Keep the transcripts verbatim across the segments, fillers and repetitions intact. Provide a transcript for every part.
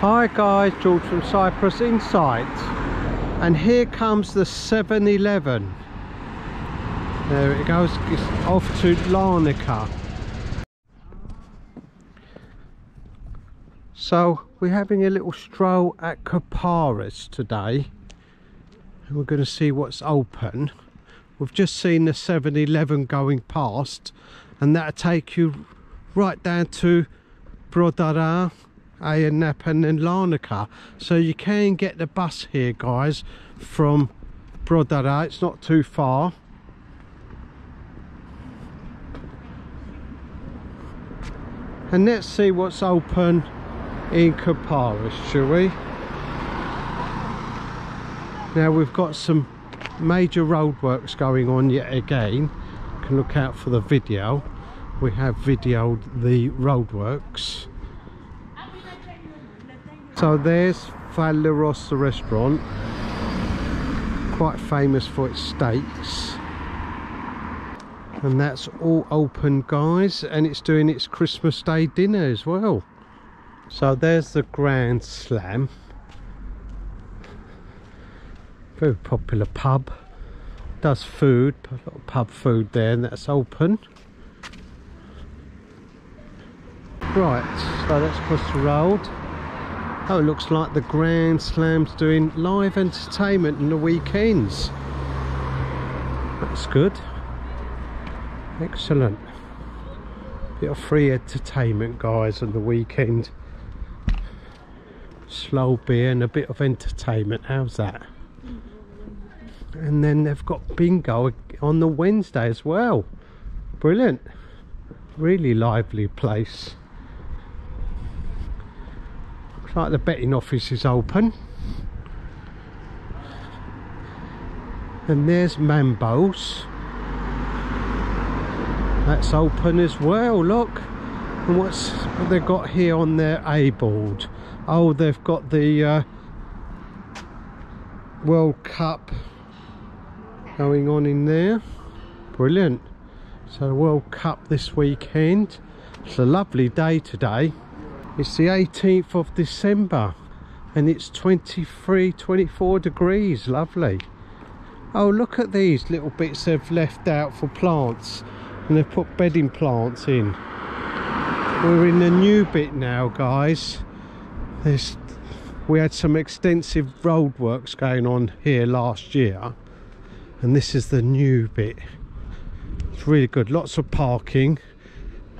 Hi guys, George from Cyprus Insight, and here comes the seven eleven. There it goes, it's off to Larnaca. So we're having a little stroll at Kapparis today, and we're going to see what's open. We've just seen the seven eleven going past, and that'll take you right down to Brodara, Ayia Napa and then Larnaca. So you can get the bus here guys from Brodara, it's not too far. And let's see what's open in Kapparis, shall we? Now we've got some major roadworks going on yet again. You can look out for the video. We have videoed the roadworks. So there's Valeros, the restaurant, quite famous for its steaks, and that's all open guys, and it's doing its Christmas Day dinner as well. So there's the Grand Slam, very popular pub, does food, a lot of pub food there, and that's open. Right, so that's across the road. Oh, it looks like the Grand Slam's doing live entertainment on the weekends. That's good. Excellent. Bit of free entertainment, guys, on the weekend. Slow beer and a bit of entertainment. How's that? And then they've got bingo on the Wednesday as well. Brilliant. Really lively place. Like the betting office is open, and there's Mambos, that's open as well. Look, and what's what they've got here on their A board? Oh, they've got the uh, World Cup going on in there. Brilliant. So the World Cup this weekend. It's a lovely day today. It's the eighteenth of December and it's twenty-three, twenty-four degrees, lovely. Oh, look at these little bits they've left out for plants, and they've put bedding plants in. We're in the new bit now guys. There's, we had some extensive roadworks going on here last year, and this is the new bit. It's really good, lots of parking.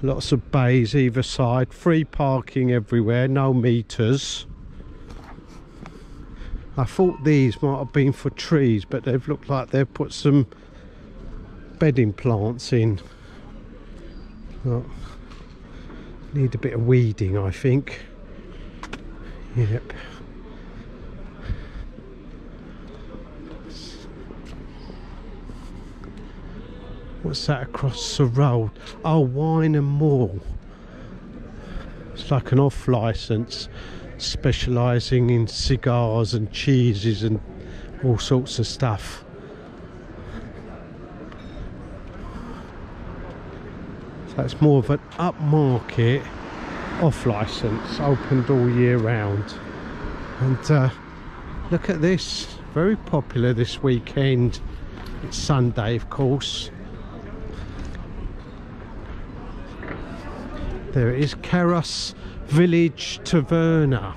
Lots of bays either side, free parking everywhere, no meters. I thought these might have been for trees, but they've looked like they've put some bedding plants in. Oh, need a bit of weeding, I think. Yep. What's that across the road? Oh, Wine and More. It's like an off licence, specialising in cigars and cheeses and all sorts of stuff. So it's more of an upmarket off licence, opened all year round. And uh, look at this, very popular this weekend. It's Sunday of course. There it is, Kapparis Village Taverna,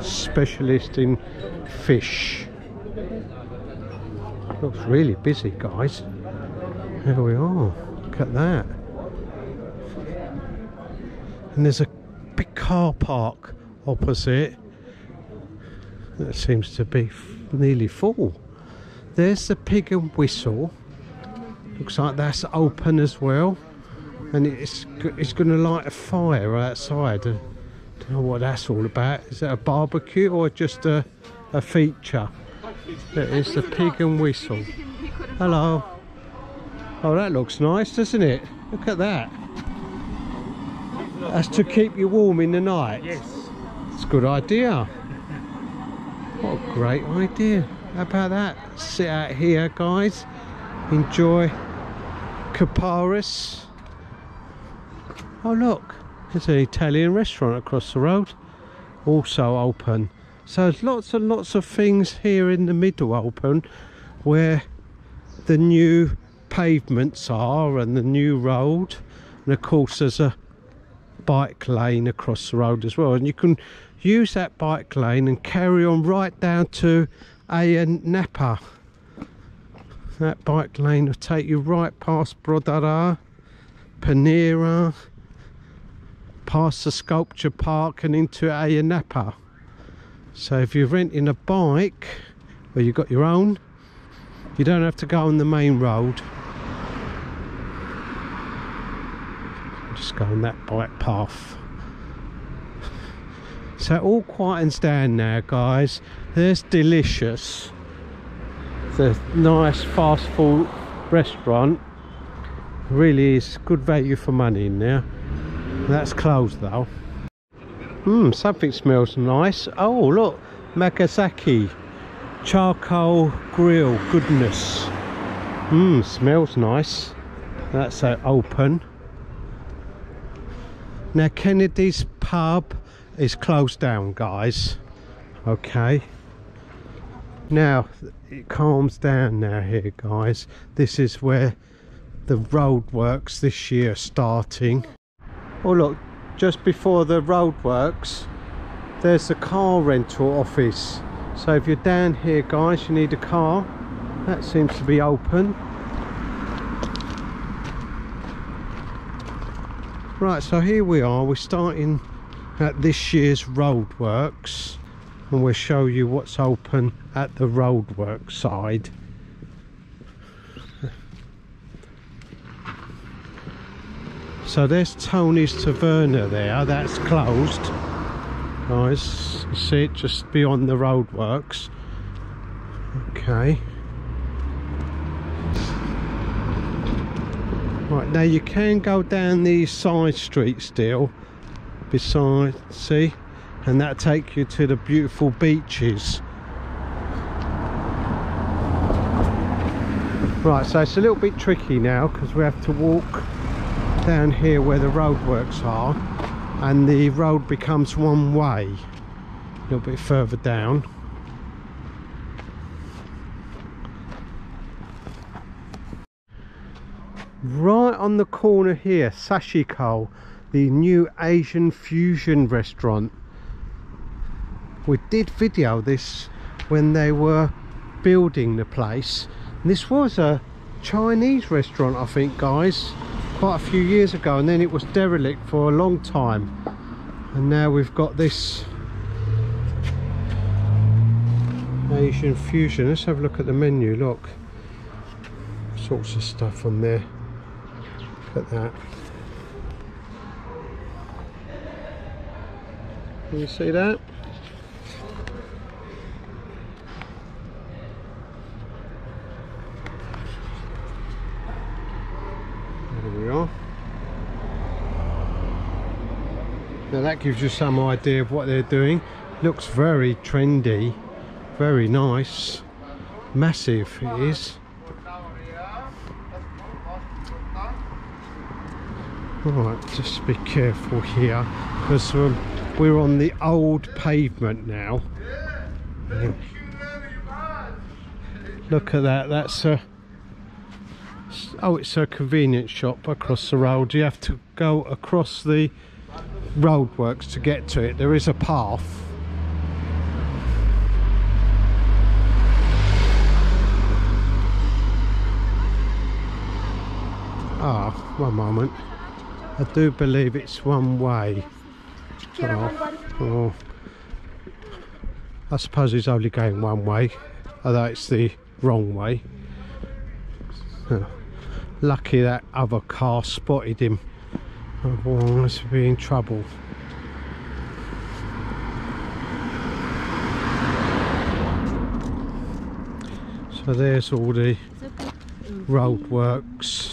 specialist in fish. Looks really busy guys. There we are, look at that. And there's a big car park opposite that seems to be nearly full. There's the Pig and Whistle, looks like that's open as well. And it's it's going to light a fire outside. I don't know what that's all about. Is that a barbecue or just a, a feature? That is the Pig and Whistle. Hello. Oh, that looks nice, doesn't it? Look at that. That's to keep you warm in the night. Yes. It's a good idea. What a great idea. How about that? Sit out here, guys. Enjoy Kapparis. Oh look, There's an Italian restaurant across the road, also open. So there's lots and lots of things here in the middle open, where the new pavements are and the new road. And of course there's a bike lane across the road as well, and you can use that bike lane and carry on right down to Ayia Napa. That bike lane will take you right past Brodara, Panera, past the sculpture park and into Ayia Napa. So if you're renting a bike, or you've got your own, you don't have to go on the main road. Just go on that bike path. So all quietens down now, guys. There's Delicious, the nice fast food restaurant. Really is good value for money in there. That's closed though. Hmm, something smells nice. Oh look, Magasaki charcoal grill goodness. Hmm, smells nice. That's uh, open. Now Kennedy's pub is closed down, guys. Okay, now it calms down now here, guys. This is where the road works this year are starting. Oh look, just before the road works there's the car rental office. So if you're down here, guys, you need a car, that seems to be open. Right, so here we are, we're starting at this year's roadworks, and we'll show you what's open at the roadwork side. So there's Tony's Taverna there, that's closed. Guys, you see it just beyond the roadworks. Okay. Right, now you can go down these side streets still, beside, see, and that'll take you to the beautiful beaches. Right, so it's a little bit tricky now because we have to walk down here where the roadworks are, and the road becomes one way a little bit further down. Right on the corner here, Sashiko, the new Asian fusion restaurant. We did video this when they were building the place. This was a Chinese restaurant, I think, guys, quite a few years ago, and then it was derelict for a long time, and now we've got this Asian fusion. Let's have a look at the menu. Look, sorts of stuff on there. At that, can you see that? There we are. Now that gives you some idea of what they're doing. Looks very trendy, very nice, massive it is. Right, just be careful here because um, we're on the old pavement now. Yeah. Look at that, that's a... Oh, it's a convenience shop across the road. You have to go across the roadworks to get to it. There is a path. Ah, one moment. I do believe it's one way. Oh, oh. I suppose he's only going one way, although it's the wrong way. Oh. Lucky that other car spotted him. Otherwise, we'd be in trouble. So there's all the roadworks.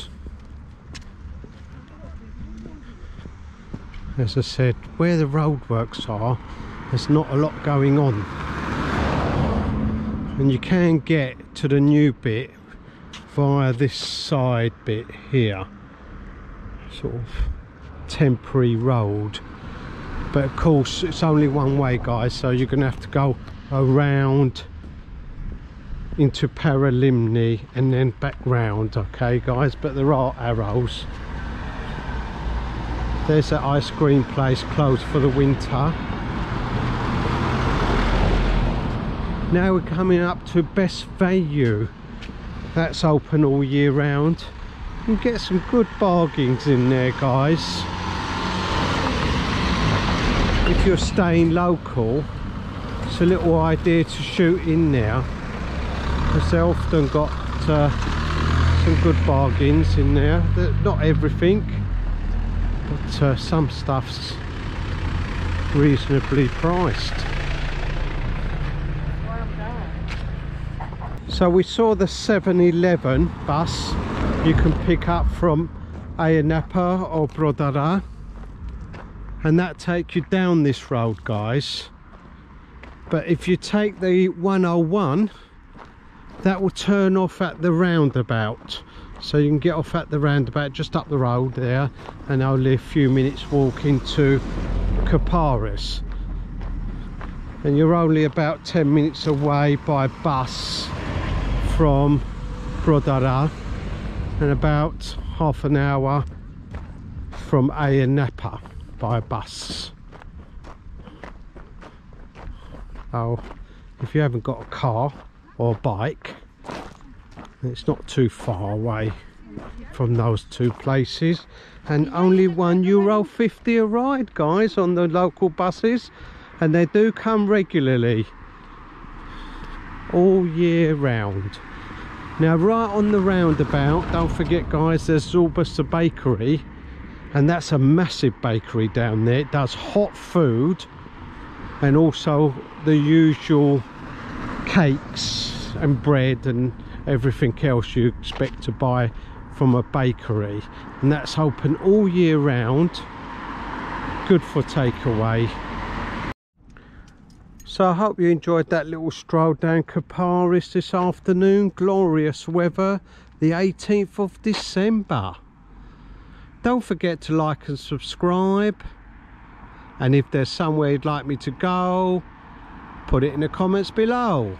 As I said, where the roadworks are, there's not a lot going on, and you can get to the new bit via this side bit here, sort of temporary road, but of course it's only one way, guys, so you're gonna have to go around into Paralimni and then back round, okay guys? But there are arrows. There's that ice cream place closed for the winter. Now we're coming up to Best Value. That's open all year round. You can get some good bargains in there, guys. If you're staying local, it's a little idea to shoot in there, because they often got uh, some good bargains in there. Not everything, but uh, some stuff's reasonably priced. So we saw the seven eleven bus you can pick up from Ayia Napa or Brodara, and that takes you down this road, guys. But if you take the one oh one, that will turn off at the roundabout. So you can get off at the roundabout just up the road there, and only a few minutes walk into Kapparis. And you're only about ten minutes away by bus from Brodara, and about half an hour from Ayia Napa by bus. Oh, if you haven't got a car or a bike, it's not too far away from those two places, and only one euro fifty a ride, guys, on the local buses, and they do come regularly all year round. Now right on the roundabout, don't forget guys, there's Zorbas the bakery, and that's a massive bakery down there. It does hot food and also the usual cakes and bread and everything else you expect to buy from a bakery, and that's open all year round, good for takeaway. So I hope you enjoyed that little stroll down Kapparis this afternoon. Glorious weather, the eighteenth of December. Don't forget to like and subscribe. And if there's somewhere you'd like me to go, put it in the comments below.